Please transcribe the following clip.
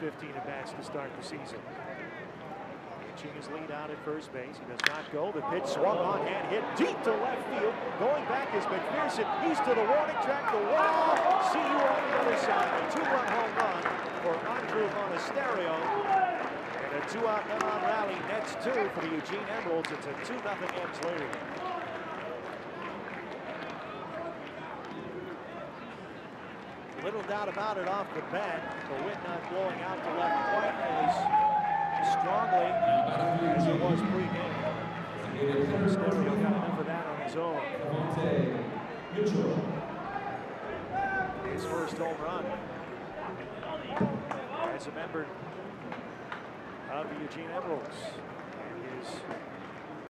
15 at-bats to start the season. Catching his lead out at first base. He does not go. The pitch swung on and hit deep to left field. Going back is McPherson. East to the warning track. The wall. See you on the other side. A two-run home run for Andrew Monasterio. And a two-out run rally. Nets two for the Eugene Emeralds. It's a 2-0 Ems lead. Little doubt about it off the bat. The wind not blowing out to left quite as strongly as it was pre-game. Monasterio got enough of that on his own. His first home run. As a member of the Eugene Emeralds and his